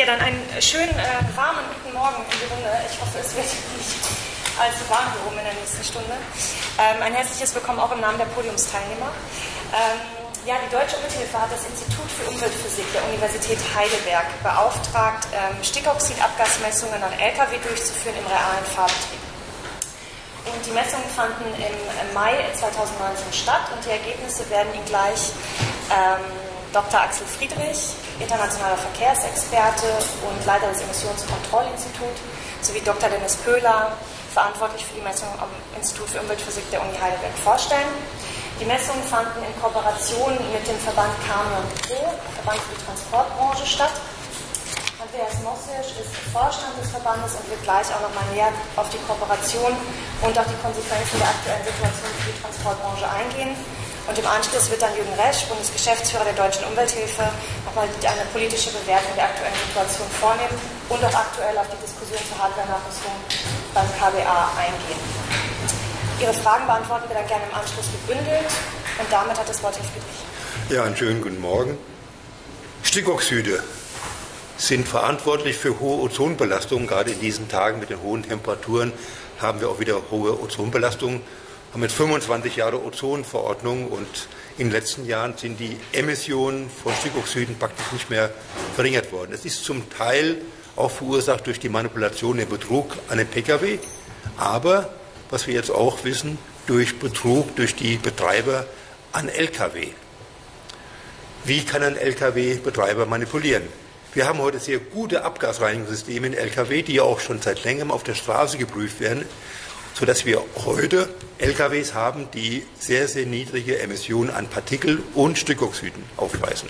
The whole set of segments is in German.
Ja, dann einen schönen warmen guten Morgen in die Runde. Ich hoffe, es wird nicht allzu warm hier oben in der nächsten Stunde. Ein herzliches Willkommen auch im Namen der Podiumsteilnehmer. Ja, die Deutsche Umwelthilfe hat das Institut für Umweltphysik der Universität Heidelberg beauftragt, Stickoxidabgasmessungen an Lkw durchzuführen im realen Fahrbetrieb. Und die Messungen fanden im Mai 2019 statt und die Ergebnisse werden Ihnen gleich Dr. Axel Friedrich, internationaler Verkehrsexperte und Leiter des Emissionskontrollinstituts, sowie Dr. Denis Pöhler, verantwortlich für die Messungen am Institut für Umweltphysik der Uni Heidelberg, vorstellen. Die Messungen fanden in Kooperation mit dem Verband Camion Pro, Verband für die Transportbranche, statt. Andreas Mossisch ist Vorstand des Verbandes und wird gleich auch nochmal näher auf die Kooperation und auch die Konsequenzen der aktuellen Situation für die Transportbranche eingehen. Und im Anschluss wird dann Jürgen Resch, Bundesgeschäftsführer der Deutschen Umwelthilfe, nochmal eine politische Bewertung der aktuellen Situation vornehmen und auch aktuell auf die Diskussion zur Hardware-Nachrüstung beim KBA eingehen. Ihre Fragen beantworten wir dann gerne im Anschluss gebündelt. Und damit hat das Wort Herr Friedrich. Ja, einen schönen guten Morgen. Stickoxide sind verantwortlich für hohe Ozonbelastungen. Gerade in diesen Tagen mit den hohen Temperaturen haben wir auch wieder hohe Ozonbelastungen. Wir haben jetzt 25 Jahre Ozonverordnung und in den letzten Jahren sind die Emissionen von Stickoxiden praktisch nicht mehr verringert worden. Es ist zum Teil auch verursacht durch die Manipulation, den Betrug an den Pkw, aber, was wir jetzt auch wissen, durch Betrug durch die Betreiber an Lkw. Wie kann ein Lkw-Betreiber manipulieren? Wir haben heute sehr gute Abgasreinigungssysteme in Lkw, die ja auch schon seit längerem auf der Straße geprüft werden, sodass wir heute Lkws haben, die sehr, sehr niedrige Emissionen an Partikel und Stickoxiden aufweisen,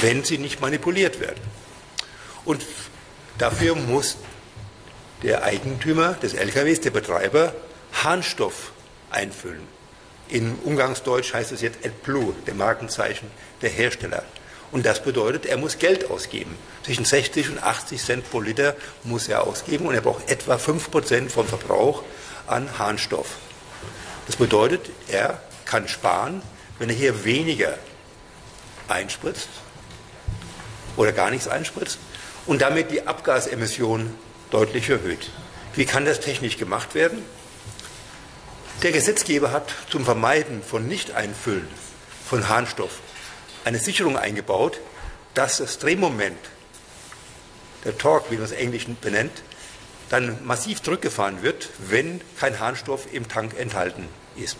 wenn sie nicht manipuliert werden. Und dafür muss der Eigentümer des Lkws, der Betreiber, Harnstoff einfüllen. Im Umgangsdeutsch heißt es jetzt AdBlue, der Markenzeichen der Hersteller. Und das bedeutet, er muss Geld ausgeben. Zwischen 60 und 80 Cent pro Liter muss er ausgeben und er braucht etwa 5% vom Verbrauch an Harnstoff. Das bedeutet, er kann sparen, wenn er hier weniger einspritzt oder gar nichts einspritzt und damit die Abgasemissionen deutlich erhöht. Wie kann das technisch gemacht werden? Der Gesetzgeber hat zum Vermeiden von Nicht-Einfüllen von Harnstoff eine Sicherung eingebaut, dass das Drehmoment, der Torque, wie man es im Englischen benennt, dann massiv zurückgefahren wird, wenn kein Harnstoff im Tank enthalten ist.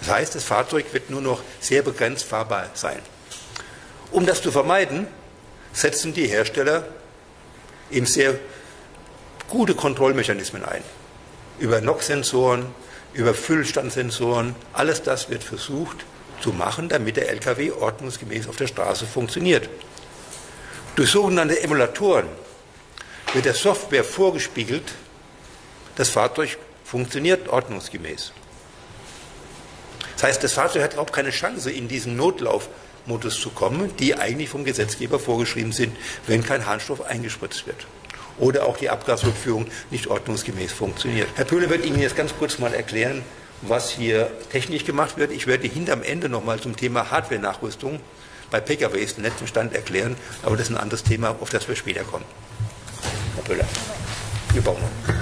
Das heißt, das Fahrzeug wird nur noch sehr begrenzt fahrbar sein. Um das zu vermeiden, setzen die Hersteller eben sehr gute Kontrollmechanismen ein. Über NOx-Sensoren, über Füllstandsensoren, alles das wird versucht zu machen, damit der Lkw ordnungsgemäß auf der Straße funktioniert. Durch sogenannte Emulatoren wird der Software vorgespiegelt, das Fahrzeug funktioniert ordnungsgemäß. Das heißt, das Fahrzeug hat überhaupt keine Chance, in diesen Notlaufmodus zu kommen, die eigentlich vom Gesetzgeber vorgeschrieben sind, wenn kein Harnstoff eingespritzt wird. Oder auch die Abgasrückführung nicht ordnungsgemäß funktioniert. Herr Pöhler wird Ihnen jetzt ganz kurz mal erklären, was hier technisch gemacht wird. Ich werde hinterm Ende nochmal zum Thema Hardware-Nachrüstung bei PKWs den letzten Stand erklären, aber das ist ein anderes Thema, auf das wir später kommen. Herr Pöhler, wir bauen noch.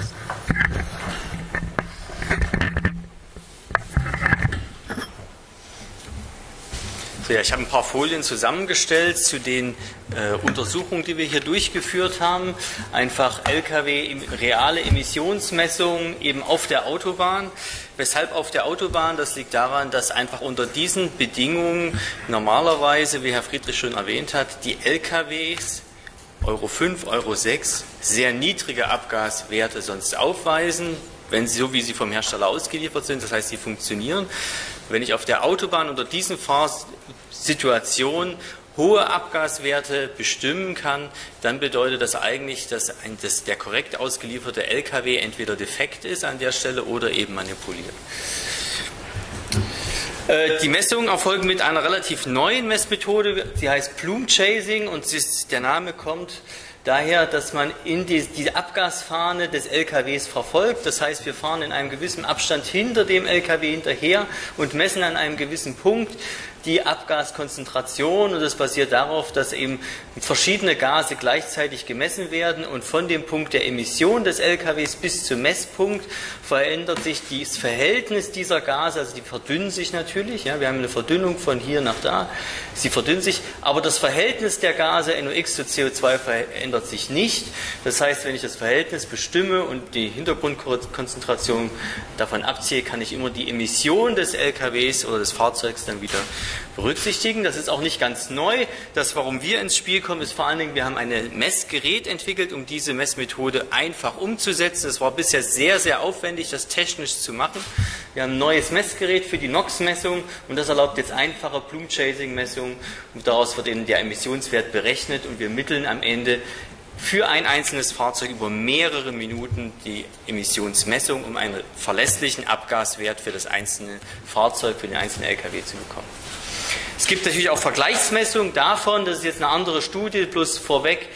So, ja, ich habe ein paar Folien zusammengestellt zu den Untersuchungen, die wir hier durchgeführt haben. Einfach Lkw, reale Emissionsmessungen eben auf der Autobahn. Weshalb auf der Autobahn? Das liegt daran, dass einfach unter diesen Bedingungen normalerweise, wie Herr Friedrich schon erwähnt hat, die Lkws Euro 5, Euro 6 sehr niedrige Abgaswerte sonst aufweisen, wenn sie so wie sie vom Hersteller ausgeliefert sind, das heißt, sie funktionieren. Wenn ich auf der Autobahn unter diesen Fahrsituationen hohe Abgaswerte bestimmen kann, dann bedeutet das eigentlich, dass der korrekt ausgelieferte Lkw entweder defekt ist an der Stelle oder eben manipuliert. Die Messungen erfolgen mit einer relativ neuen Messmethode, die heißt Plume Chasing und der Name kommt daher, dass man in die Abgasfahne des LKWs verfolgt. Das heißt, wir fahren in einem gewissen Abstand hinter dem LKW hinterher und messen an einem gewissen Punkt die Abgaskonzentration, und das basiert darauf, dass eben verschiedene Gase gleichzeitig gemessen werden und von dem Punkt der Emission des LKWs bis zum Messpunkt verändert sich das Verhältnis dieser Gase, also die verdünnen sich natürlich, ja, wir haben eine Verdünnung von hier nach da, sie verdünnen sich, aber das Verhältnis der Gase NOx zu CO2 verändert sich nicht, das heißt, wenn ich das Verhältnis bestimme und die Hintergrundkonzentration davon abziehe, kann ich immer die Emission des LKWs oder des Fahrzeugs dann wieder berücksichtigen. Das ist auch nicht ganz neu. Das, warum wir ins Spiel kommen, ist vor allen Dingen, wir haben ein Messgerät entwickelt, um diese Messmethode einfach umzusetzen. Es war bisher sehr, sehr aufwendig, das technisch zu machen. Wir haben ein neues Messgerät für die NOx-Messung und das erlaubt jetzt einfache Plume Chasing-Messungen und daraus wird eben der Emissionswert berechnet und wir mitteln am Ende für ein einzelnes Fahrzeug über mehrere Minuten die Emissionsmessung, um einen verlässlichen Abgaswert für das einzelne Fahrzeug, für den einzelnen LKW zu bekommen. Es gibt natürlich auch Vergleichsmessungen davon, das ist jetzt eine andere Studie, bloß vorweg,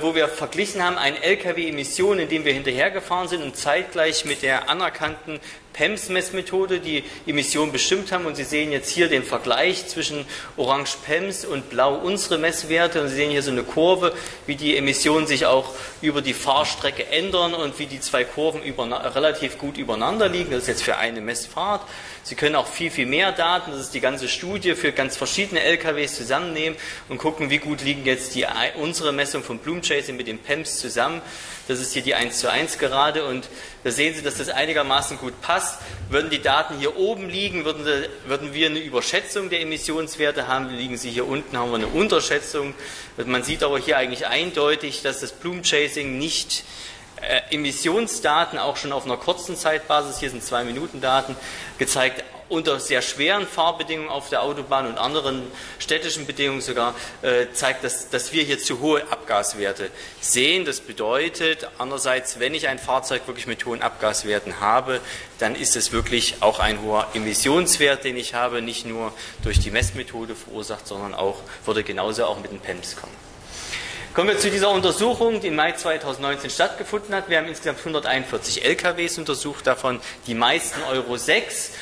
wo wir verglichen haben, eine LKW-Emission, in dem wir hinterhergefahren sind und zeitgleich mit der anerkannten PEMS-Messmethode die Emission bestimmt haben. Und Sie sehen jetzt hier den Vergleich zwischen Orange PEMS und Blau unsere Messwerte. Und Sie sehen hier so eine Kurve, wie die Emissionen sich auch über die Fahrstrecke ändern und wie die zwei Kurven relativ gut übereinander liegen. Das ist jetzt für eine Messfahrt. Sie können auch viel, viel mehr Daten, das ist die ganze Studie, für ganz verschiedene LKWs zusammennehmen und gucken, wie gut liegen jetzt unsere Messung von Plume Chasing mit den PEMS zusammen. Das ist hier die 1:1 gerade und da sehen Sie, dass das einigermaßen gut passt. Würden die Daten hier oben liegen, würden wir eine Überschätzung der Emissionswerte haben. Liegen sie hier unten, haben wir eine Unterschätzung. Man sieht aber hier eigentlich eindeutig, dass das Plume Chasing nicht Emissionsdaten auch schon auf einer kurzen Zeitbasis, hier sind 2-Minuten-Daten, gezeigt, unter sehr schweren Fahrbedingungen auf der Autobahn und anderen städtischen Bedingungen sogar, zeigt, dass wir hier zu hohe Abgaswerte sehen. Das bedeutet, andererseits, wenn ich ein Fahrzeug wirklich mit hohen Abgaswerten habe, dann ist es wirklich auch ein hoher Emissionswert, den ich habe, nicht nur durch die Messmethode verursacht, sondern auch würde genauso auch mit den PEMS kommen. Kommen wir zu dieser Untersuchung, die im Mai 2019 stattgefunden hat. Wir haben insgesamt 141 LKWs untersucht, davon die meisten Euro 6.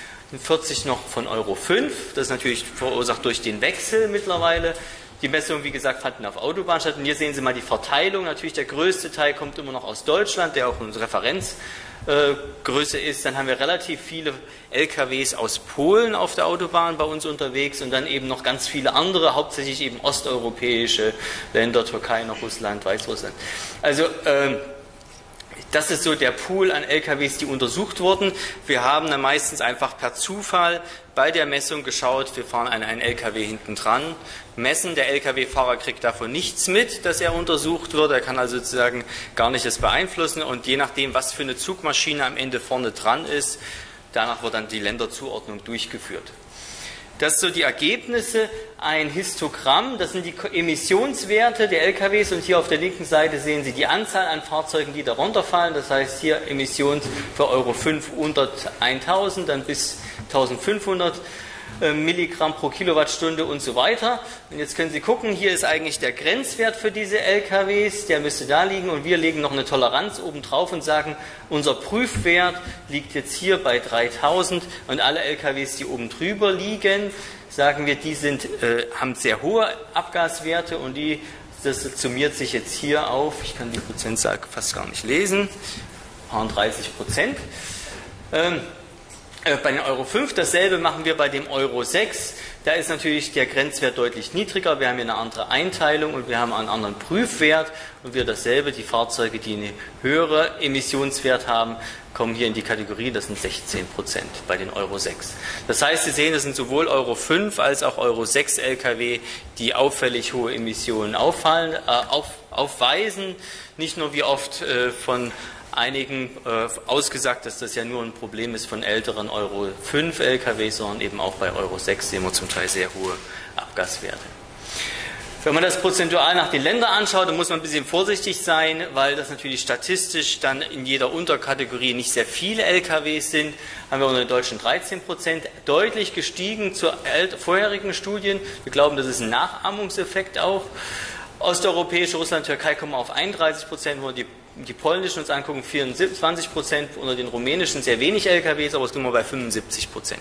40 noch von Euro 5, das ist natürlich verursacht durch den Wechsel mittlerweile. Die Messungen, wie gesagt, fanden auf Autobahn statt. Und hier sehen Sie mal die Verteilung. Natürlich der größte Teil kommt immer noch aus Deutschland, der auch unsere Referenzgröße ist. Dann haben wir relativ viele LKWs aus Polen auf der Autobahn bei uns unterwegs und dann eben noch ganz viele andere, hauptsächlich eben osteuropäische Länder, Türkei, noch Russland, Weißrussland. Also das ist so der Pool an LKWs, die untersucht wurden. Wir haben dann meistens einfach per Zufall bei der Messung geschaut, wir fahren einen LKW hinten dran, messen, der LKW-Fahrer kriegt davon nichts mit, dass er untersucht wird, er kann also sozusagen gar nicht das beeinflussen und je nachdem, was für eine Zugmaschine am Ende vorne dran ist, danach wird dann die Länderzuordnung durchgeführt. Das sind so die Ergebnisse, ein Histogramm, das sind die Emissionswerte der LKWs und hier auf der linken Seite sehen Sie die Anzahl an Fahrzeugen, die darunter fallen, das heißt hier Emissionen für Euro 5 unter 1000, dann bis 1500 Milligramm pro Kilowattstunde und so weiter. Und jetzt können Sie gucken, hier ist eigentlich der Grenzwert für diese LKWs, der müsste da liegen und wir legen noch eine Toleranz oben drauf und sagen, unser Prüfwert liegt jetzt hier bei 3000 und alle LKWs, die oben drüber liegen, sagen wir, die haben sehr hohe Abgaswerte und das summiert sich jetzt hier auf, ich kann die Prozentzahl fast gar nicht lesen, 30%. Bei den Euro 5, dasselbe machen wir bei dem Euro 6. Da ist natürlich der Grenzwert deutlich niedriger. Wir haben hier eine andere Einteilung und wir haben einen anderen Prüfwert. Und wir dasselbe, die Fahrzeuge, die einen höheren Emissionswert haben, kommen hier in die Kategorie, das sind 16% bei den Euro 6. Das heißt, Sie sehen, das sind sowohl Euro 5 als auch Euro 6 Lkw, die auffällig hohe Emissionen aufweisen. Nicht nur wie oft von einigen ausgesagt, dass das ja nur ein Problem ist von älteren Euro 5 Lkw, sondern eben auch bei Euro 6 sehen wir zum Teil sehr hohe Abgaswerte. Wenn man das prozentual nach den Ländern anschaut, dann muss man ein bisschen vorsichtig sein, weil das natürlich statistisch dann in jeder Unterkategorie nicht sehr viele LKWs sind. Haben wir unter den Deutschen 13%, deutlich gestiegen zu vorherigen Studien. Wir glauben, das ist ein Nachahmungseffekt auch. Osteuropäische Russland, Türkei kommen auf 31%, wo die die polnischen uns angucken, 24%, unter den rumänischen sehr wenig LKWs, aber es sind wir bei 75%.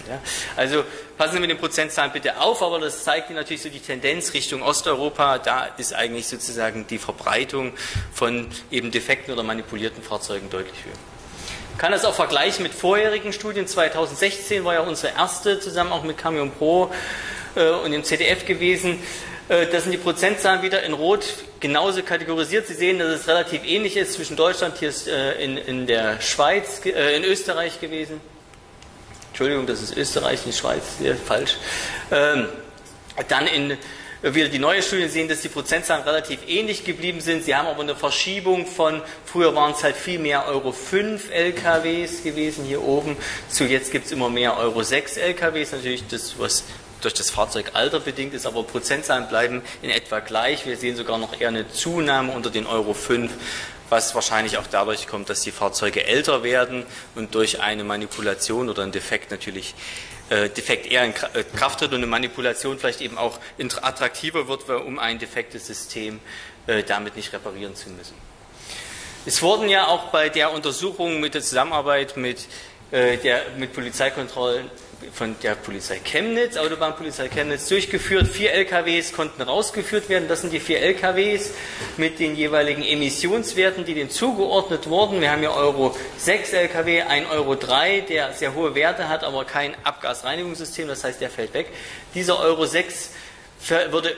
Ja. Also passen Sie mit den Prozentzahlen bitte auf, aber das zeigt Ihnen natürlich so die Tendenz Richtung Osteuropa. Da ist eigentlich sozusagen die Verbreitung von eben defekten oder manipulierten Fahrzeugen deutlich höher. Ich kann das auch vergleichen mit vorherigen Studien. 2016 war ja unsere erste, zusammen auch mit Camion Pro und dem ZDF gewesen. Das sind die Prozentzahlen wieder in Rot genauso kategorisiert. Sie sehen, dass es relativ ähnlich ist zwischen Deutschland, hier ist in der Schweiz, in Österreich gewesen. Entschuldigung, das ist Österreich, nicht Schweiz, hier, falsch. Dann in wieder die neue Studie sehen, dass die Prozentzahlen relativ ähnlich geblieben sind. Sie haben aber eine Verschiebung von, früher waren es halt viel mehr Euro 5 LKWs gewesen hier oben, zu jetzt gibt es immer mehr Euro 6 LKWs. Natürlich das, was durch das Fahrzeugalter bedingt ist, aber Prozentzahlen bleiben in etwa gleich. Wir sehen sogar noch eher eine Zunahme unter den Euro 5, was wahrscheinlich auch dadurch kommt, dass die Fahrzeuge älter werden und durch eine Manipulation oder einen Defekt natürlich Defekt eher in Kraft tritt und eine Manipulation vielleicht eben auch attraktiver wird, um ein defektes System damit nicht reparieren zu müssen. Es wurden ja auch bei der Untersuchung mit der Zusammenarbeit mit Polizeikontrollen von der Polizei Chemnitz, Autobahnpolizei Chemnitz durchgeführt. 4 LKWs konnten rausgeführt werden. Das sind die 4 LKWs mit den jeweiligen Emissionswerten, die denen zugeordnet wurden. Wir haben hier Euro 6 LKW, ein Euro 3, der sehr hohe Werte hat, aber kein Abgasreinigungssystem, das heißt, der fällt weg. Dieser Euro 6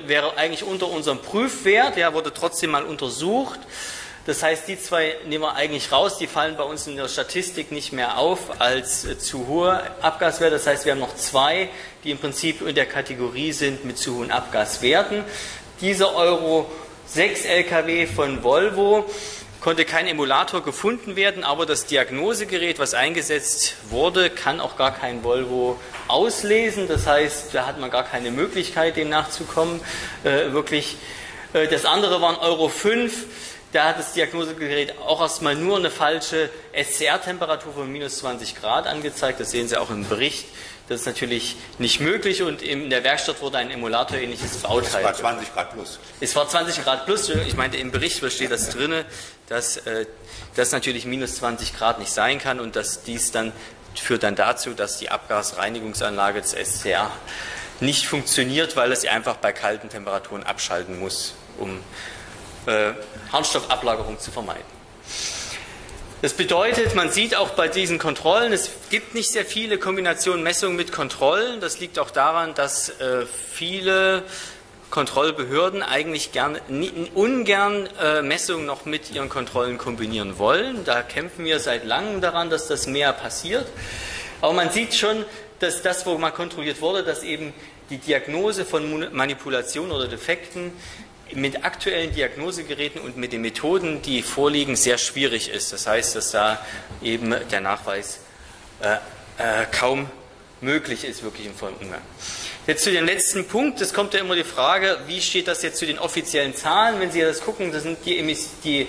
wäre eigentlich unter unserem Prüfwert, der wurde trotzdem mal untersucht. Das heißt, die 2 nehmen wir eigentlich raus, die fallen bei uns in der Statistik nicht mehr auf als zu hohe Abgaswerte. Das heißt, wir haben noch 2, die im Prinzip in der Kategorie sind mit zu hohen Abgaswerten. Dieser Euro 6 LKW von Volvo konnte kein Emulator gefunden werden, aber das Diagnosegerät, was eingesetzt wurde, kann auch gar kein Volvo auslesen. Das heißt, da hat man gar keine Möglichkeit, dem nachzukommen. Wirklich. Das andere waren Euro 5. Da hat das Diagnosegerät auch erstmal nur eine falsche SCR-Temperatur von -20 Grad angezeigt. Das sehen Sie auch im Bericht. Das ist natürlich nicht möglich und in der Werkstatt wurde ein Emulator-ähnliches Bauteil. Es war 20 Grad plus. Es war 20 Grad plus. Ich meinte, im Bericht steht das drin, dass das natürlich -20 Grad nicht sein kann und dass dies dann führt dann dazu, dass die Abgasreinigungsanlage des SCR nicht funktioniert, weil es einfach bei kalten Temperaturen abschalten muss, um Harnstoffablagerung zu vermeiden. Das bedeutet, man sieht auch bei diesen Kontrollen, es gibt nicht sehr viele Kombinationen Messungen mit Kontrollen. Das liegt auch daran, dass viele Kontrollbehörden eigentlich ungern Messungen noch mit ihren Kontrollen kombinieren wollen. Da kämpfen wir seit langem daran, dass das mehr passiert. Aber man sieht schon, dass das, wo mal kontrolliert wurde, dass eben die Diagnose von Manipulationen oder Defekten mit aktuellen Diagnosegeräten und mit den Methoden, die vorliegen, sehr schwierig ist. Das heißt, dass da eben der Nachweis kaum möglich ist, wirklich im vollen Umgang. Jetzt zu dem letzten Punkt. Es kommt ja immer die Frage, wie steht das jetzt zu den offiziellen Zahlen? Wenn Sie das gucken, das sind die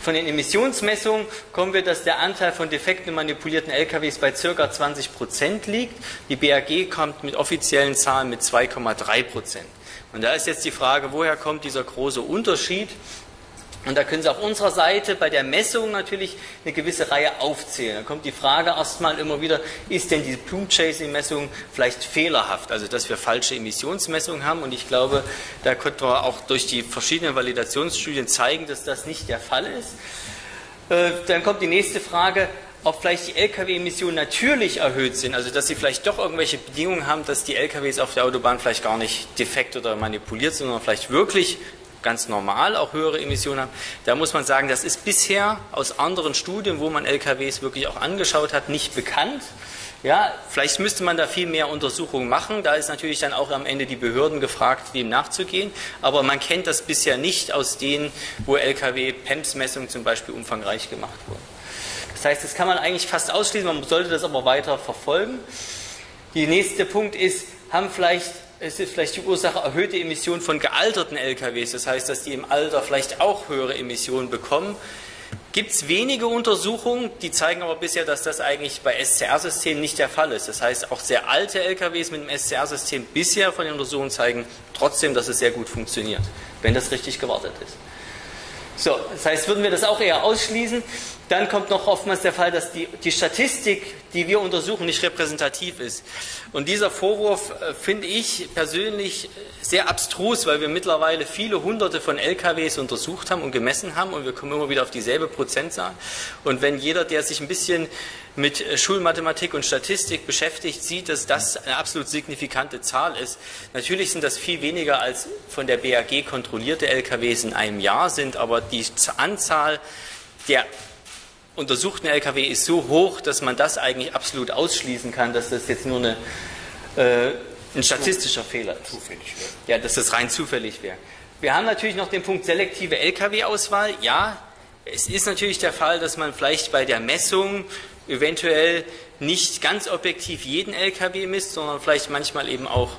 von den Emissionsmessungen kommen wir, dass der Anteil von defekten und manipulierten LKWs bei ca. 20% liegt. Die BAG kommt mit offiziellen Zahlen mit 2,3%. Und da ist jetzt die Frage, woher kommt dieser große Unterschied? Und da können Sie auf unserer Seite bei der Messung natürlich eine gewisse Reihe aufzählen. Da kommt die Frage erstmal immer wieder, ist denn diese Plume Chasing Messung vielleicht fehlerhaft? Also, dass wir falsche Emissionsmessungen haben. Und ich glaube, da konnten wir auch durch die verschiedenen Validationsstudien zeigen, dass das nicht der Fall ist. Dann kommt die nächste Frage, ob vielleicht die Lkw-Emissionen natürlich erhöht sind, also dass sie vielleicht doch irgendwelche Bedingungen haben, dass die Lkws auf der Autobahn vielleicht gar nicht defekt oder manipuliert sind, sondern vielleicht wirklich ganz normal auch höhere Emissionen haben. Da muss man sagen, das ist bisher aus anderen Studien, wo man Lkws wirklich auch angeschaut hat, nicht bekannt. Ja, vielleicht müsste man da viel mehr Untersuchungen machen. Da ist natürlich dann auch am Ende die Behörden gefragt, dem nachzugehen. Aber man kennt das bisher nicht aus denen, wo Lkw-PEMS-Messungen zum Beispiel umfangreich gemacht wurden. Das heißt, das kann man eigentlich fast ausschließen, man sollte das aber weiter verfolgen. Der nächste Punkt ist, ist vielleicht die Ursache erhöhte Emissionen von gealterten LKWs. Das heißt, dass die im Alter vielleicht auch höhere Emissionen bekommen. Gibt es wenige Untersuchungen, die zeigen aber bisher, dass das eigentlich bei SCR-Systemen nicht der Fall ist. Das heißt, auch sehr alte LKWs mit dem SCR-System bisher von den Untersuchungen zeigen trotzdem, dass es sehr gut funktioniert, wenn das richtig gewartet ist. So, das heißt, würden wir das auch eher ausschließen, dann kommt noch oftmals der Fall, dass die Statistik, die wir untersuchen, nicht repräsentativ ist. Und dieser Vorwurf finde ich persönlich sehr abstrus, weil wir mittlerweile viele Hunderte von LKWs untersucht haben und gemessen haben und wir kommen immer wieder auf dieselbe Prozentzahl. Und wenn jeder, der sich ein bisschen mit Schulmathematik und Statistik beschäftigt, sieht, dass das eine absolut signifikante Zahl ist. Natürlich sind das viel weniger als von der BAG kontrollierte LKWs in einem Jahr sind, aber die Anzahl der untersuchten LKW ist so hoch, dass man das eigentlich absolut ausschließen kann, dass das jetzt nur ein statistischer Fehler ist. Zufällig wäre. Ja, dass das rein zufällig wäre. Wir haben natürlich noch den Punkt selektive LKW-Auswahl. Ja, es ist natürlich der Fall, dass man vielleicht bei der Messung eventuell nicht ganz objektiv jeden LKW misst, sondern vielleicht manchmal eben auch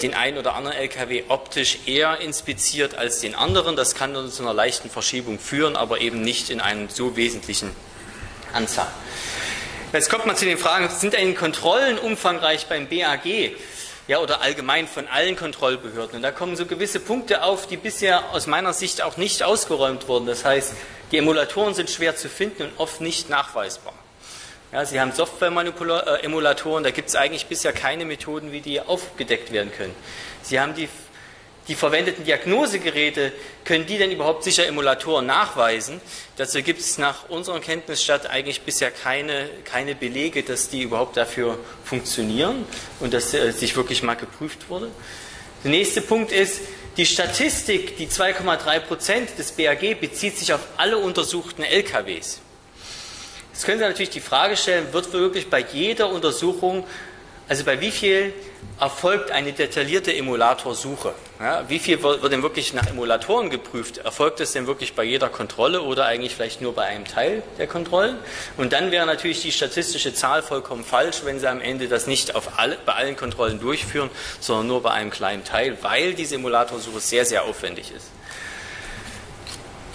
den einen oder anderen LKW optisch eher inspiziert als den anderen. Das kann dann zu einer leichten Verschiebung führen, aber eben nicht in einem so wesentlichen Anzahl. Jetzt kommt man zu den Fragen, sind denn Kontrollen umfangreich beim BAG? Ja, oder allgemein von allen Kontrollbehörden. Und da kommen so gewisse Punkte auf, die bisher aus meiner Sicht auch nicht ausgeräumt wurden. Das heißt, die Emulatoren sind schwer zu finden und oft nicht nachweisbar. Ja, Sie haben Software-Emulatoren, da gibt es eigentlich bisher keine Methoden, wie die aufgedeckt werden können. Sie haben die verwendeten Diagnosegeräte, können die denn überhaupt sicher Emulatoren nachweisen? Dazu gibt es nach unserem Kenntnisstand eigentlich bisher keine Belege, dass die überhaupt dafür funktionieren und dass sich wirklich mal geprüft wurde. Der nächste Punkt ist, die Statistik, die 2,3% des BAG bezieht sich auf alle untersuchten LKWs. Jetzt können Sie natürlich die Frage stellen, wird wirklich bei jeder Untersuchung, also bei wie viel erfolgt eine detaillierte Emulatorsuche? Ja, wie viel wird denn wirklich nach Emulatoren geprüft? Erfolgt es denn wirklich bei jeder Kontrolle oder eigentlich vielleicht nur bei einem Teil der Kontrollen? Und dann wäre natürlich die statistische Zahl vollkommen falsch, wenn Sie am Ende das nicht bei allen Kontrollen durchführen, sondern nur bei einem kleinen Teil, weil diese Emulatorsuche sehr, sehr aufwendig ist.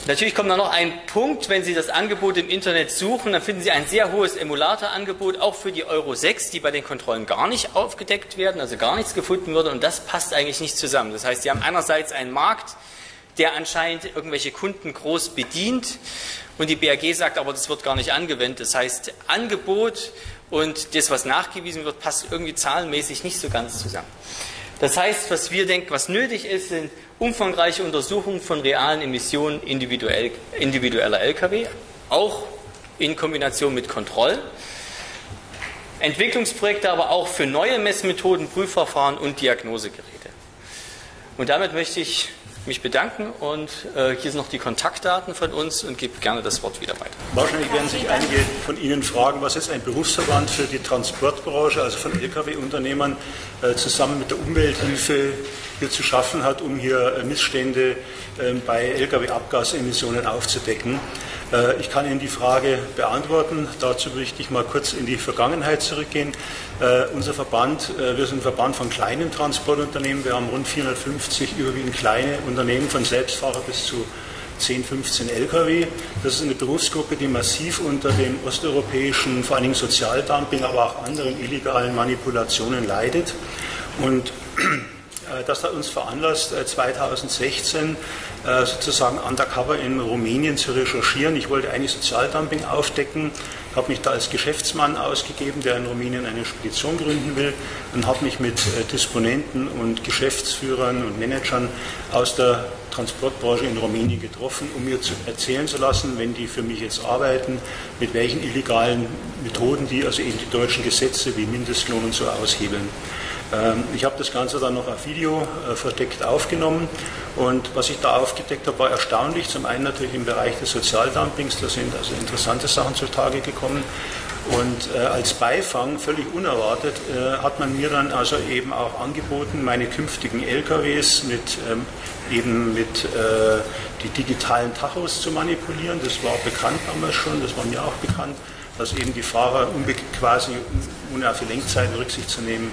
Natürlich kommt da noch ein Punkt, wenn Sie das Angebot im Internet suchen, dann finden Sie ein sehr hohes Emulatorangebot, auch für die Euro 6, die bei den Kontrollen gar nicht aufgedeckt werden, also gar nichts gefunden wird und das passt eigentlich nicht zusammen. Das heißt, Sie haben einerseits einen Markt, der anscheinend irgendwelche Kunden groß bedient und die BAG sagt, aber das wird gar nicht angewendet. Das heißt, Angebot und das, was nachgewiesen wird, passt irgendwie zahlenmäßig nicht so ganz zusammen. Das heißt, was wir denken, was nötig ist, sind umfangreiche Untersuchungen von realen Emissionen individueller Lkw, auch in Kombination mit Kontrollen, Entwicklungsprojekte aber auch für neue Messmethoden, Prüfverfahren und Diagnosegeräte. Und damit möchte ich mich bedanken und hier sind noch die Kontaktdaten von uns und gebe gerne das Wort wieder weiter. Wahrscheinlich werden sich einige von Ihnen fragen, was ist ein Berufsverband für die Transportbranche, also von Lkw-Unternehmern, zusammen mit der Umwelthilfe hier zu schaffen hat, um hier Missstände bei Lkw-Abgasemissionen aufzudecken. Ich kann Ihnen die Frage beantworten. Dazu möchte ich mal kurz in die Vergangenheit zurückgehen. Unser Verband, wir sind ein Verband von kleinen Transportunternehmen. Wir haben rund 450 überwiegend kleine Unternehmen von Selbstfahrer bis zu 10, 15 Lkw. Das ist eine Berufsgruppe, die massiv unter dem osteuropäischen, vor allen Dingen Sozialdumping, aber auch anderen illegalen Manipulationen leidet. Und das hat uns veranlasst, 2016 sozusagen undercover in Rumänien zu recherchieren. Ich wollte eigentlich Sozialdumping aufdecken, habe mich da als Geschäftsmann ausgegeben, der in Rumänien eine Spedition gründen will und habe mich mit Disponenten und Geschäftsführern und Managern aus der Transportbranche in Rumänien getroffen, um mir zu erzählen zu lassen, wenn die für mich jetzt arbeiten, mit welchen illegalen Methoden die also eben die deutschen Gesetze wie Mindestlohn und so aushebeln. Ich habe das Ganze dann noch auf Video verdeckt aufgenommen und was ich da aufgedeckt habe, war erstaunlich. Zum einen natürlich im Bereich des Sozialdumpings, da sind also interessante Sachen zutage gekommen und als Beifang, völlig unerwartet, hat man mir dann also eben auch angeboten, meine künftigen LKWs mit die digitalen Tachos zu manipulieren. Das war bekannt damals schon, das war mir auch bekannt, dass eben die Fahrer quasi ohne auf die Lenkzeiten Rücksicht zu nehmen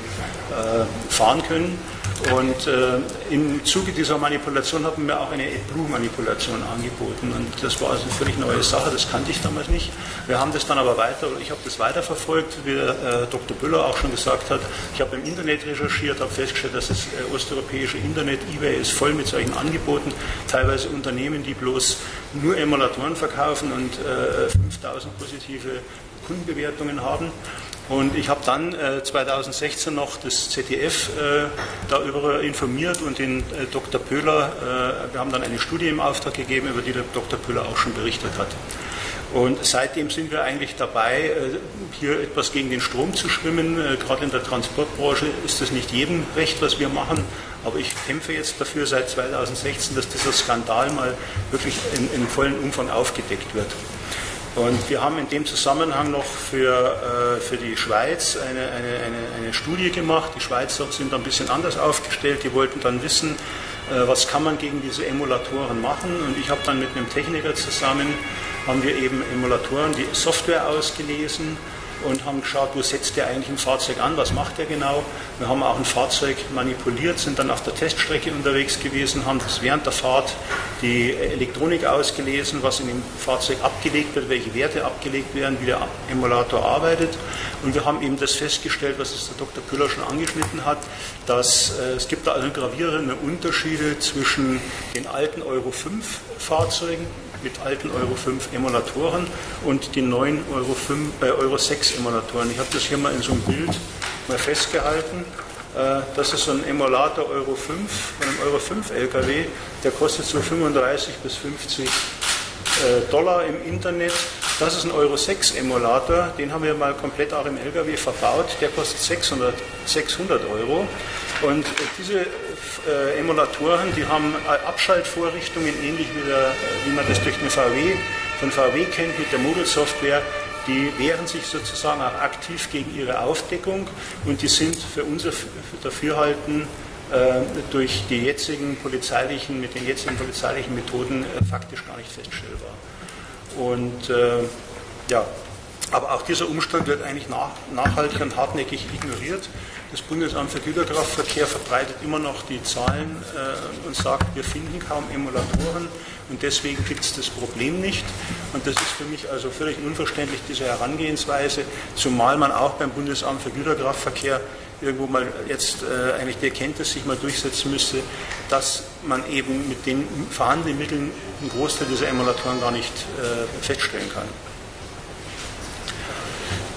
fahren können. Und im Zuge dieser Manipulation hat man mir auch eine AdBlue-Manipulation angeboten. Und das war also eine völlig neue Sache, das kannte ich damals nicht. Wir haben das dann aber ich habe das weiterverfolgt, wie Dr. Pöhler auch schon gesagt hat. Ich habe im Internet recherchiert, habe festgestellt, dass das osteuropäische Internet, eBay, ist voll mit solchen Angeboten. Teilweise Unternehmen, die bloß nur Emulatoren verkaufen und 5000 positive Kundenbewertungen haben. Und ich habe dann 2016 noch das ZDF darüber informiert und den Dr. Pöhler, wir haben dann eine Studie im Auftrag gegeben, über die der Dr. Pöhler auch schon berichtet hat. Und seitdem sind wir eigentlich dabei, hier etwas gegen den Strom zu schwimmen. Gerade in der Transportbranche ist es nicht jedem recht, was wir machen. Aber ich kämpfe jetzt dafür seit 2016, dass dieser Skandal mal wirklich in vollem Umfang aufgedeckt wird. Und wir haben in dem Zusammenhang noch für die Schweiz eine Studie gemacht. Die Schweizer sind ein bisschen anders aufgestellt. Die wollten dann wissen, was kann man gegen diese Emulatoren machen. Und ich habe dann mit einem Techniker zusammen, haben wir eben Emulatoren, die Software ausgelesen und haben geschaut, wo setzt der eigentlich im Fahrzeug an, was macht der genau. Wir haben auch ein Fahrzeug manipuliert, sind dann auf der Teststrecke unterwegs gewesen, haben das während der Fahrt die Elektronik ausgelesen, was in dem Fahrzeug abgelegt wird, welche Werte abgelegt werden, wie der Emulator arbeitet. Und wir haben eben das festgestellt, was es der Dr. Pöhler schon angeschnitten hat, dass es gibt da also gravierende Unterschiede zwischen den alten Euro 5 Fahrzeugen mit alten Euro 5 Emulatoren und den neuen Euro 6 Emulatoren. Ich habe das hier mal in so einem Bild mal festgehalten. Das ist so ein Emulator Euro 5 von einem Euro 5 LKW, der kostet so $35 bis $50 im Internet. Das ist ein Euro 6 Emulator, den haben wir mal komplett auch im LKW verbaut, der kostet 600 Euro. Und diese Emulatoren, die haben Abschaltvorrichtungen, ähnlich wie man das durch eine VW kennt mit der Modelsoftware. Die wehren sich sozusagen auch aktiv gegen ihre Aufdeckung und die sind für unser Dafürhalten durch die jetzigen polizeilichen, mit den jetzigen polizeilichen Methoden faktisch gar nicht feststellbar. Und ja, aber auch dieser Umstand wird eigentlich nachhaltig und hartnäckig ignoriert. Das Bundesamt für Güterverkehr verbreitet immer noch die Zahlen und sagt, wir finden kaum Emulatoren und deswegen gibt es das Problem nicht. Und das ist für mich also völlig unverständlich, diese Herangehensweise, zumal man auch beim Bundesamt für Güterverkehr irgendwo mal jetzt eigentlich die Erkenntnis sich mal durchsetzen müsste, dass man eben mit den vorhandenen Mitteln einen Großteil dieser Emulatoren gar nicht feststellen kann.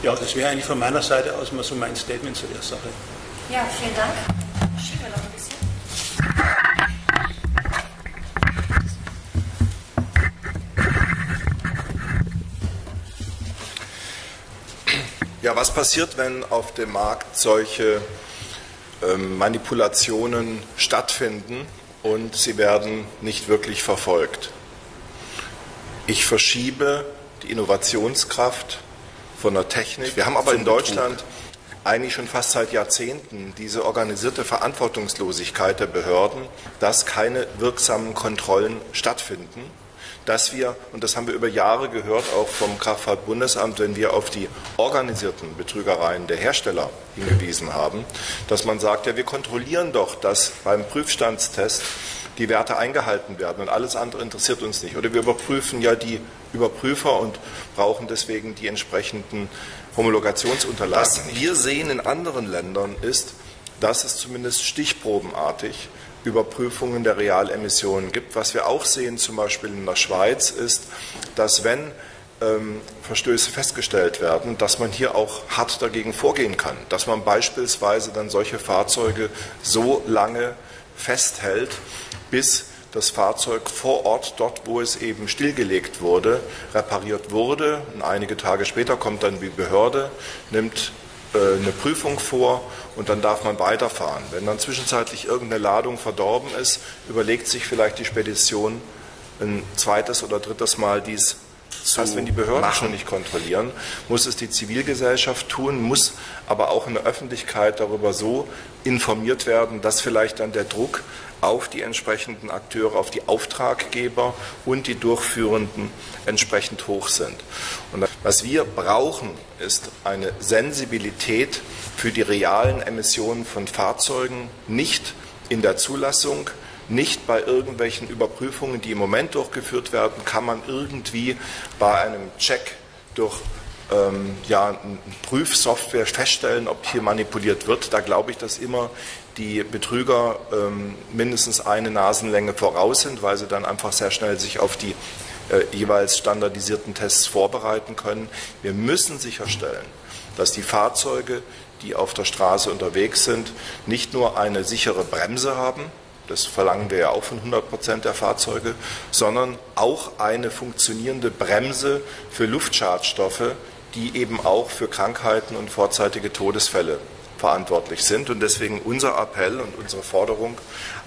Ja, das wäre eigentlich von meiner Seite aus mal so mein Statement zu der Sache. Ja, vielen Dank. Schieben wir noch ein bisschen. Ja, was passiert, wenn auf dem Markt solche Manipulationen stattfinden und sie werden nicht wirklich verfolgt? Ich verschiebe die Innovationskraft von der Technik. Wir haben aber in Deutschland eigentlich schon fast seit Jahrzehnten diese organisierte Verantwortungslosigkeit der Behörden, dass keine wirksamen Kontrollen stattfinden, dass wir, und das haben wir über Jahre gehört, auch vom Kraftfahrtbundesamt, wenn wir auf die organisierten Betrügereien der Hersteller hingewiesen haben, dass man sagt, ja, wir kontrollieren doch, dass beim Prüfstandstest die Werte eingehalten werden und alles andere interessiert uns nicht. Oder wir überprüfen ja die Überprüfer und brauchen deswegen die entsprechenden Homologationsunterlagen. Was wir sehen in anderen Ländern ist, dass es zumindest stichprobenartig Überprüfungen der Realemissionen gibt. Was wir auch sehen, zum Beispiel in der Schweiz, ist, dass wenn Verstöße festgestellt werden, dass man hier auch hart dagegen vorgehen kann. Dass man beispielsweise dann solche Fahrzeuge so lange festhält, bis das Fahrzeug vor Ort, dort wo es eben stillgelegt wurde, repariert wurde. Und einige Tage später kommt dann die Behörde, nimmt eine Prüfung vor und dann darf man weiterfahren. Wenn dann zwischenzeitlich irgendeine Ladung verdorben ist, überlegt sich vielleicht die Spedition ein zweites oder drittes Mal dies. Das heißt, wenn die Behörden schon nicht kontrollieren, muss es die Zivilgesellschaft tun, muss aber auch in der Öffentlichkeit darüber so informiert werden, dass vielleicht dann der Druck auf die entsprechenden Akteure, auf die Auftraggeber und die Durchführenden entsprechend hoch sind. Und was wir brauchen, ist eine Sensibilität für die realen Emissionen von Fahrzeugen, nicht in der Zulassung, nicht bei irgendwelchen Überprüfungen, die im Moment durchgeführt werden, kann man irgendwie bei einem Check durch Prüfsoftware feststellen, ob hier manipuliert wird. Da glaube ich, dass immer die Betrüger mindestens eine Nasenlänge voraus sind, weil sie dann einfach sehr schnell sich auf die jeweils standardisierten Tests vorbereiten können. Wir müssen sicherstellen, dass die Fahrzeuge, die auf der Straße unterwegs sind, nicht nur eine sichere Bremse haben, das verlangen wir ja auch von 100% der Fahrzeuge, sondern auch eine funktionierende Bremse für Luftschadstoffe, die eben auch für Krankheiten und vorzeitige Todesfälle verantwortlich sind. Und deswegen unser Appell und unsere Forderung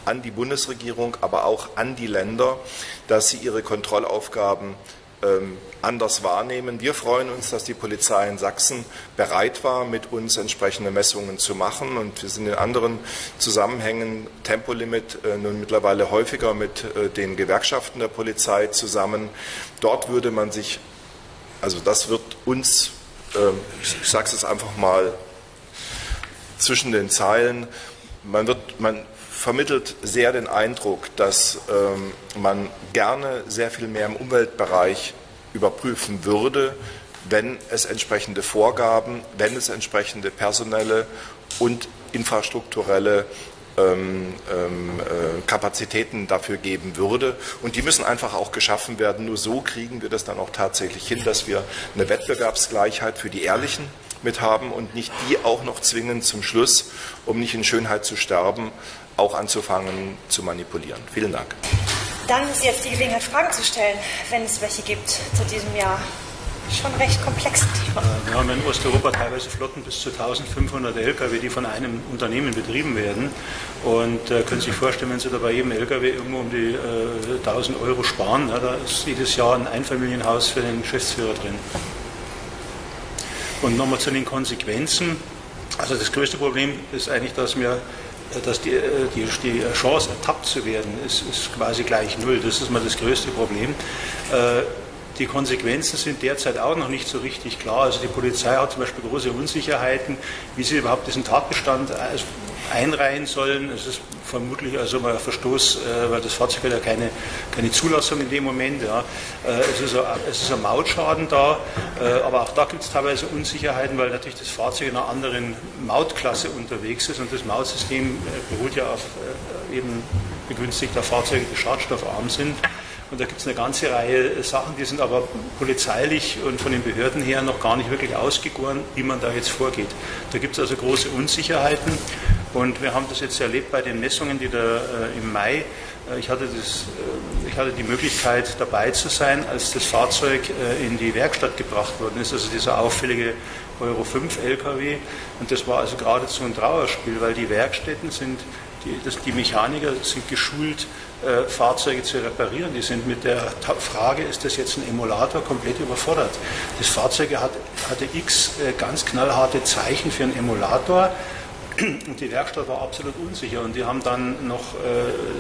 an die Bundesregierung, aber auch an die Länder, dass sie ihre Kontrollaufgaben anders wahrnehmen. Wir freuen uns, dass die Polizei in Sachsen bereit war, mit uns entsprechende Messungen zu machen. Und wir sind in anderen Zusammenhängen, Tempolimit, nun mittlerweile häufiger mit den Gewerkschaften der Polizei zusammen. Dort würde man sich, also das wird uns, ich sage es jetzt einfach mal zwischen den Zeilen, man vermittelt sehr den Eindruck, dass man gerne sehr viel mehr im Umweltbereich überprüfen würde, wenn es entsprechende Vorgaben, wenn es entsprechende personelle und infrastrukturelle Kapazitäten dafür geben würde. Und die müssen einfach auch geschaffen werden. Nur so kriegen wir das dann auch tatsächlich hin, dass wir eine Wettbewerbsgleichheit für die Ehrlichen mit haben und nicht die auch noch zwingen zum Schluss, um nicht in Schönheit zu sterben, auch anzufangen zu manipulieren. Vielen Dank. Dann ist jetzt die Gelegenheit, Fragen zu stellen, wenn es welche gibt zu diesem Jahr schon recht komplexen Thema. Wir haben in Osteuropa teilweise Flotten bis zu 1500 Lkw, die von einem Unternehmen betrieben werden. Und können Sie sich vorstellen, wenn Sie da bei jedem Lkw irgendwo um die 1000 Euro sparen, da ist jedes Jahr ein Einfamilienhaus für den Geschäftsführer drin. Und nochmal zu den Konsequenzen. Also das größte Problem ist eigentlich, dass die Chance, ertappt zu werden, ist quasi gleich null. Das ist mal das größte Problem. Die Konsequenzen sind derzeit auch noch nicht so richtig klar. Also die Polizei hat zum Beispiel große Unsicherheiten, wie sie überhaupt diesen Tatbestand einreihen sollen. Es ist vermutlich also mal ein Verstoß, weil das Fahrzeug hat ja keine Zulassung in dem Moment. Ja. Es ist ein Mautschaden da, aber auch da gibt es teilweise Unsicherheiten, weil natürlich das Fahrzeug in einer anderen Mautklasse unterwegs ist und das Mautsystem beruht ja auf eben begünstigter Fahrzeuge, die schadstoffarm sind. Und da gibt es eine ganze Reihe Sachen, die sind aber polizeilich und von den Behörden her noch gar nicht wirklich ausgegoren, wie man da jetzt vorgeht. Da gibt es also große Unsicherheiten. Und wir haben das jetzt erlebt bei den Messungen, die da im Mai, ich hatte die Möglichkeit dabei zu sein, als das Fahrzeug in die Werkstatt gebracht worden ist, also dieser auffällige Euro 5 LKW. Und das war also geradezu ein Trauerspiel, weil die Werkstätten sind, die Mechaniker sind geschult, Fahrzeuge zu reparieren. Die sind mit der Frage, ist das jetzt ein Emulator, komplett überfordert. Das Fahrzeug hatte x ganz knallharte Zeichen für einen Emulator. Und die Werkstatt war absolut unsicher und die haben dann noch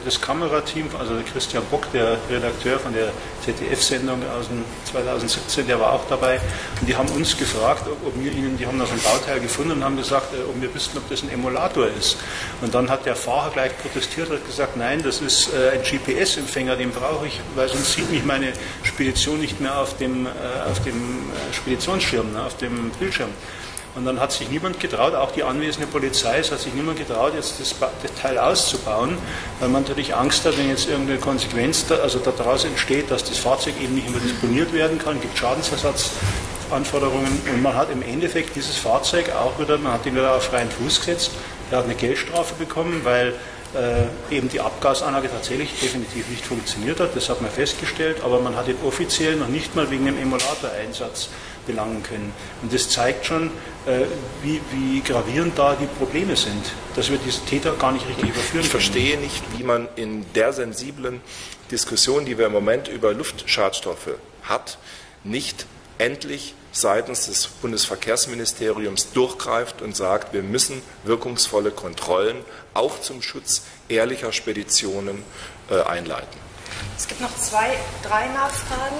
das Kamerateam, also Christian Bock, der Redakteur von der ZDF-Sendung aus dem 2017, der war auch dabei, und die haben uns gefragt, die haben da so ein Bauteil gefunden und haben gesagt, ob wir wüssten, ob das ein Emulator ist. Und dann hat der Fahrer gleich protestiert und gesagt, nein, das ist ein GPS-Empfänger, den brauche ich, weil sonst sieht mich meine Spedition nicht mehr auf dem Speditionsschirm, ne, auf dem Bildschirm. Und dann hat sich niemand getraut, auch die anwesende Polizei, es hat sich niemand getraut, jetzt das Teil auszubauen, weil man natürlich Angst hat, wenn jetzt irgendeine Konsequenz daraus entsteht, dass das Fahrzeug eben nicht mehr disponiert werden kann, gibt Schadensersatzanforderungen. Und man hat im Endeffekt dieses Fahrzeug auch wieder, man hat ihn wieder auf freien Fuß gesetzt, er hat eine Geldstrafe bekommen, weil eben die Abgasanlage tatsächlich definitiv nicht funktioniert hat, das hat man festgestellt, aber man hat ihn offiziell noch nicht mal wegen dem Emulatoreinsatz belangen können. Und das zeigt schon, wie gravierend da die Probleme sind, dass wir diese Täter gar nicht richtig überführen können. Ich verstehe nicht, wie man in der sensiblen Diskussion, die wir im Moment über Luftschadstoffe hat, nicht endlich seitens des Bundesverkehrsministeriums durchgreift und sagt, wir müssen wirkungsvolle Kontrollen auch zum Schutz ehrlicher Speditionen einleiten. Es gibt noch drei Nachfragen.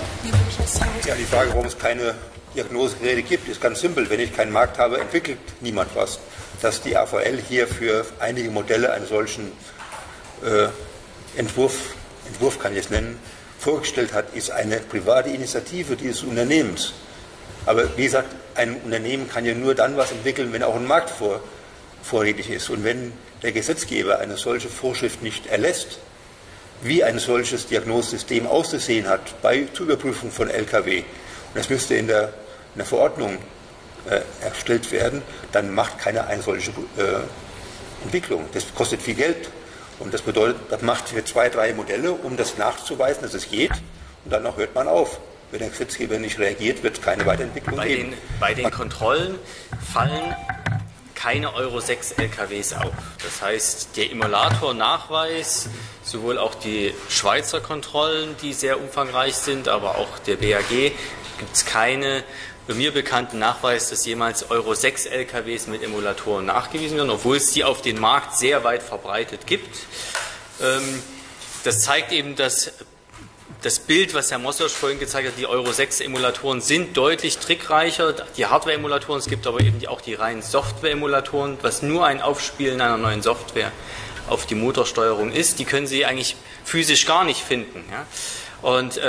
Ja, die Frage, warum es keine Diagnosegeräte gibt, ist ganz simpel. Wenn ich keinen Markt habe, entwickelt niemand was. Dass die AVL hier für einige Modelle einen solchen Entwurf kann ich es nennen, vorgestellt hat, ist eine private Initiative dieses Unternehmens. Aber wie gesagt, ein Unternehmen kann ja nur dann was entwickeln, wenn auch ein Markt vorrätig ist. Und wenn der Gesetzgeber eine solche Vorschrift nicht erlässt, wie ein solches Diagnosesystem auszusehen hat zur Überprüfung von Lkw, und das müsste in der Verordnung erstellt werden, dann macht keiner eine solche Entwicklung. Das kostet viel Geld. Und das bedeutet, das macht für 2, 3 Modelle, um das nachzuweisen, dass es geht. Und dann hört man auf. Wenn der Gesetzgeber nicht reagiert, wird es keine Weiterentwicklung geben. Bei den Kontrollen fallen keine Euro 6 LKWs auf. Das heißt, der Immolator-Nachweis, sowohl auch die Schweizer Kontrollen, die sehr umfangreich sind, aber auch der BAG, gibt es keine bei mir bekannten Nachweis, dass jemals Euro 6 LKWs mit Emulatoren nachgewiesen werden, obwohl es die auf den Markt sehr weit verbreitet gibt. Das zeigt eben, dass das Bild, was Herr Mossisch vorhin gezeigt hat, die Euro 6 Emulatoren sind deutlich trickreicher. Die Hardware-Emulatoren, es gibt aber eben auch die reinen Software-Emulatoren, was nur ein Aufspielen einer neuen Software auf die Motorsteuerung ist. Die können Sie eigentlich physisch gar nicht finden. Ja? Und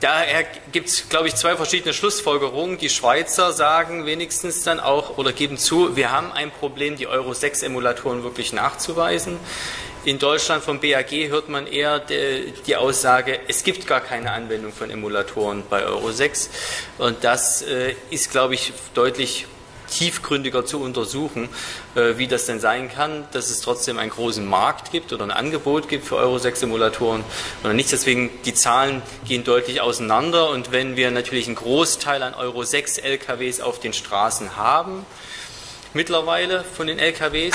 daher gibt es, glaube ich, 2 verschiedene Schlussfolgerungen. Die Schweizer sagen wenigstens dann auch oder geben zu, wir haben ein Problem, die Euro 6 Emulatoren wirklich nachzuweisen. In Deutschland vom BAG hört man eher die Aussage, es gibt gar keine Anwendung von Emulatoren bei Euro 6. Und das ist, glaube ich, deutlich tiefgründiger zu untersuchen, wie das denn sein kann, dass es trotzdem einen großen Markt gibt oder ein Angebot gibt für Euro 6 Simulatoren oder nicht. Deswegen, die Zahlen gehen deutlich auseinander und wenn wir natürlich einen Großteil an Euro 6 LKWs auf den Straßen haben, mittlerweile von den LKWs,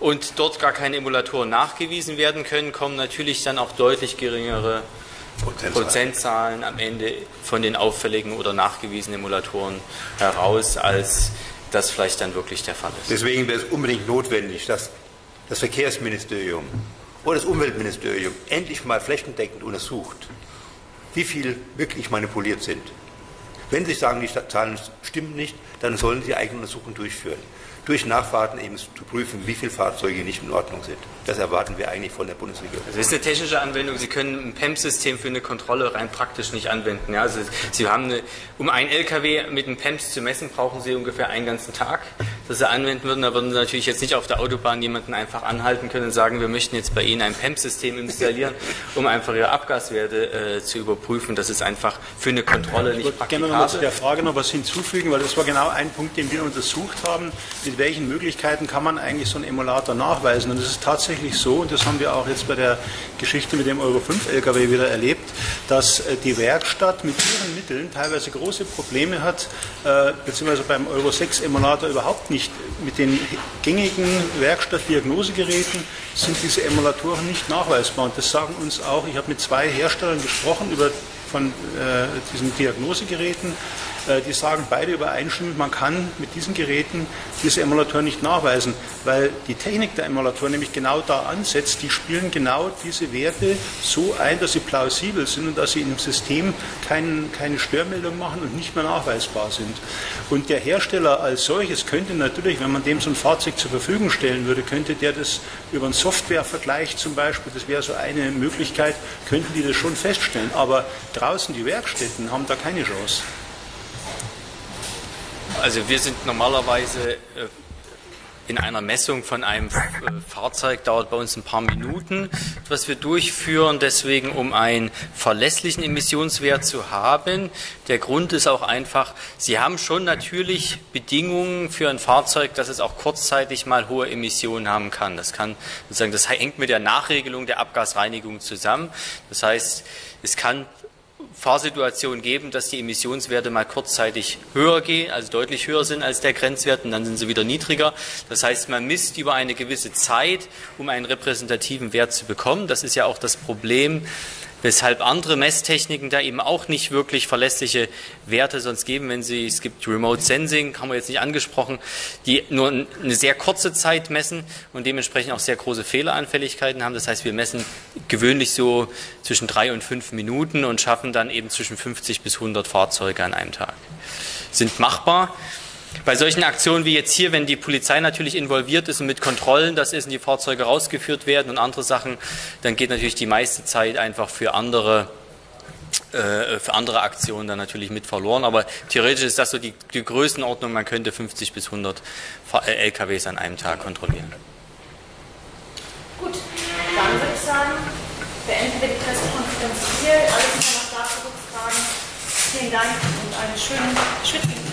und dort gar keine Emulatoren nachgewiesen werden können, kommen natürlich dann auch deutlich geringere Prozentzahlen am Ende von den auffälligen oder nachgewiesenen Emulatoren heraus, als das vielleicht dann wirklich der Fall ist. Deswegen wäre es unbedingt notwendig, dass das Verkehrsministerium oder das Umweltministerium endlich mal flächendeckend untersucht, wie viel wirklich manipuliert sind. Wenn Sie sagen, die Zahlen stimmen nicht, dann sollen Sie eigene Untersuchungen durchführen. Durch Nachfahrten eben zu prüfen, wie viele Fahrzeuge nicht in Ordnung sind. Das erwarten wir eigentlich von der Bundesregierung. Also das ist eine technische Anwendung. Sie können ein PEMS-System für eine Kontrolle rein praktisch nicht anwenden. Ja, also Sie haben um einen LKW mit einem PEMS zu messen, brauchen Sie ungefähr einen ganzen Tag, dass Sie anwenden würden. Da würden Sie natürlich jetzt nicht auf der Autobahn jemanden einfach anhalten können und sagen, wir möchten jetzt bei Ihnen ein PEMS-System installieren, um einfach Ihre Abgaswerte zu überprüfen. Das ist einfach für eine Kontrolle nicht praktikabel. Ich würde gerne nochmal zu der Frage noch was hinzufügen, weil das war genau ein Punkt, den wir untersucht haben. Mit welchen Möglichkeiten kann man eigentlich so einen Emulator nachweisen? Und es ist tatsächlich so, und das haben wir auch jetzt bei der Geschichte mit dem Euro 5 LKW wieder erlebt, dass die Werkstatt mit ihren Mitteln teilweise große Probleme hat, beziehungsweise beim Euro 6 Emulator überhaupt nicht. Mit den gängigen Werkstattdiagnosegeräten sind diese Emulatoren nicht nachweisbar. Und das sagen uns auch, ich habe mit 2 Herstellern gesprochen von diesen Diagnosegeräten, die sagen beide übereinstimmend, man kann mit diesen Geräten diese Emulatoren nicht nachweisen, weil die Technik der Emulatoren nämlich genau da ansetzt, die spielen genau diese Werte so ein, dass sie plausibel sind und dass sie im System keine Störmeldung machen und nicht mehr nachweisbar sind. Und der Hersteller als solches könnte natürlich, wenn man dem so ein Fahrzeug zur Verfügung stellen würde, könnte der das über einen Softwarevergleich zum Beispiel, das wäre so eine Möglichkeit, könnten die das schon feststellen, aber draußen die Werkstätten haben da keine Chance. Also wir sind normalerweise in einer Messung von einem Fahrzeug, dauert bei uns ein paar Minuten, was wir durchführen, deswegen um einen verlässlichen Emissionswert zu haben. Der Grund ist auch einfach, Sie haben schon natürlich Bedingungen für ein Fahrzeug, dass es auch kurzzeitig mal hohe Emissionen haben kann. Das kann sozusagen, das hängt mit der Nachregelung der Abgasreinigung zusammen. Das heißt, es kann Fahrsituationen geben, dass die Emissionswerte mal kurzzeitig höher gehen, also deutlich höher sind als der Grenzwert und dann sind sie wieder niedriger. Das heißt, man misst über eine gewisse Zeit, um einen repräsentativen Wert zu bekommen. Das ist ja auch das Problem, weshalb andere Messtechniken da eben auch nicht wirklich verlässliche Werte sonst geben, wenn sie, es gibt Remote Sensing, haben wir jetzt nicht angesprochen, die nur eine sehr kurze Zeit messen und dementsprechend auch sehr große Fehleranfälligkeiten haben. Das heißt, wir messen gewöhnlich so zwischen 3 und 5 Minuten und schaffen dann eben zwischen 50 bis 100 Fahrzeuge an einem Tag. Sind machbar. Bei solchen Aktionen wie jetzt hier, wenn die Polizei natürlich involviert ist und mit Kontrollen, das ist, und die Fahrzeuge rausgeführt werden und andere Sachen, dann geht natürlich die meiste Zeit einfach für andere Aktionen dann natürlich mit verloren. Aber theoretisch ist das so die Größenordnung, man könnte 50 bis 100 LKWs an einem Tag kontrollieren. Gut, dann würde ich sagen, beenden wir die Pressekonferenz hier. Alles, was noch dazu Fragen. Vielen Dank und einen schönen Schwitzen.